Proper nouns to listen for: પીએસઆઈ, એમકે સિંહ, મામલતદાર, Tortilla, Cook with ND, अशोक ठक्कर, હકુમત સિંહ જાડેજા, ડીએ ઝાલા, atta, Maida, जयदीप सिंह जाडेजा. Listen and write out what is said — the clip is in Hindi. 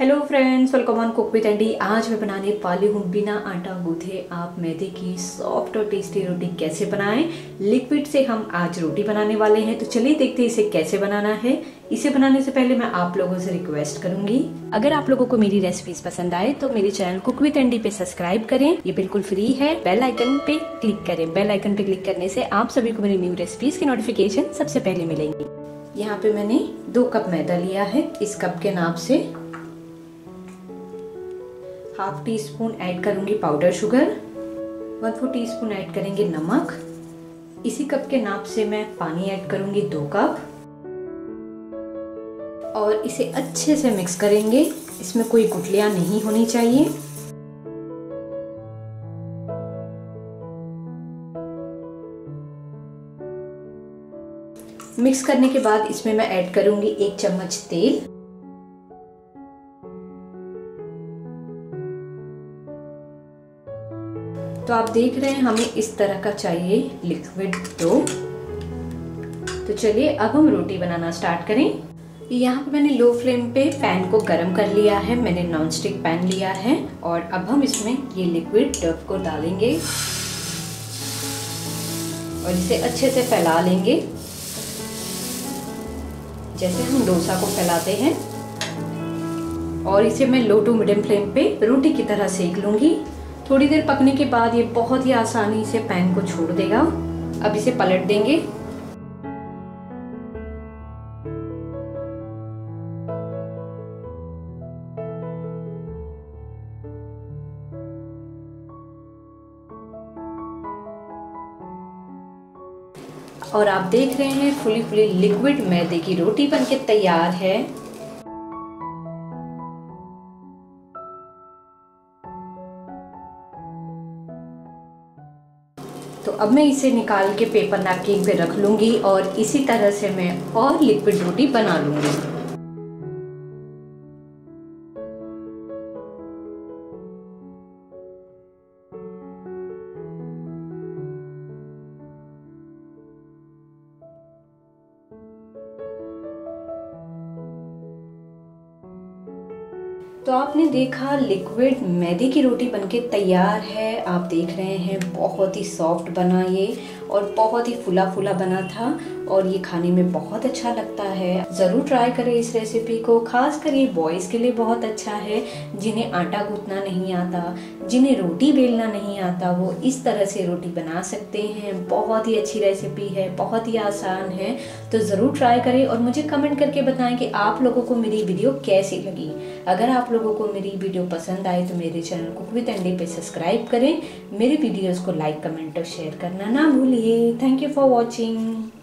Hello friends, welcome on cook with ND. आज मैं बनाने वाली हूँ बिना आटा गूंथे आप मैदे की सॉफ्ट और टेस्टी रोटी कैसे बनाएं। लिक्विड से हम आज रोटी बनाने वाले हैं, तो चलिए देखते हैं इसे कैसे बनाना है। इसे बनाने से पहले मैं आप लोगों से रिक्वेस्ट करूंगी, अगर आप लोगों को मेरी रेसिपीज पसंद आए तो मेरे चैनल कुक विद एनडी पे सब्सक्राइब करें, ये बिल्कुल फ्री है। बेल आइकन पे क्लिक करें। बेल आइकन पे क्लिक करने से आप सभी को मेरी न्यू रेसिपीज की नोटिफिकेशन सबसे पहले मिलेंगी। यहाँ पे मैंने 2 कप मैदा लिया है, इस कप के नाप से। हाफ टी स्पून ऐड करूंगी पाउडर शुगर, 1/4 टीस्पून ऐड करेंगे नमक। इसी कप के नाप से मैं पानी ऐड करूंगी 2 कप और इसे अच्छे से मिक्स करेंगे। इसमें कोई गुठलियां नहीं होनी चाहिए। मिक्स करने के बाद इसमें मैं ऐड करूंगी 1 चम्मच तेल। तो आप देख रहे हैं हमें इस तरह का चाहिए लिक्विड डो। तो चलिए अब हम रोटी बनाना स्टार्ट करें। यहाँ पे मैंने लो फ्लेम पे पैन को गर्म कर लिया है, मैंने नॉनस्टिक पैन लिया है और अब हम इसमें ये लिक्विड डो को डालेंगे और इसे अच्छे से फैला लेंगे, जैसे हम डोसा को फैलाते हैं। और इसे मैं लो टू मीडियम फ्लेम पे रोटी की तरह सेक लूँगी। थोड़ी देर पकने के बाद ये बहुत ही आसानी से पैन को छोड़ देगा। अब इसे पलट देंगे। और आप देख रहे हैं फुली फुली लिक्विड मैदे की रोटी बनके तैयार है। तो अब मैं इसे निकाल के पेपर नैपकिन पे रख लूँगी और इसी तरह से मैं और लिक्विड रोटी बना लूँगी। तो आपने देखा लिक्विड मैदे की रोटी बनके तैयार है। आप देख रहे हैं बहुत ही सॉफ्ट बना ये और बहुत ही फुला फुला बना था और ये खाने में बहुत अच्छा लगता है। ज़रूर ट्राई करें इस रेसिपी को, खास कर ये बॉयज़ के लिए बहुत अच्छा है। जिन्हें आटा गूंथना नहीं आता, जिन्हें रोटी बेलना नहीं आता, वो इस तरह से रोटी बना सकते हैं। बहुत ही अच्छी रेसिपी है, बहुत ही आसान है। तो ज़रूर ट्राई करें और मुझे कमेंट करके बताएं कि आप लोगों को मेरी वीडियो कैसी लगी। अगर आप लोगों को मेरी वीडियो पसंद आए तो मेरे चैनल कुक विद एनडी पे सब्सक्राइब करें। मेरी वीडियोज़ को लाइक, कमेंट और शेयर करना ना भूलिए। Thank you for watching.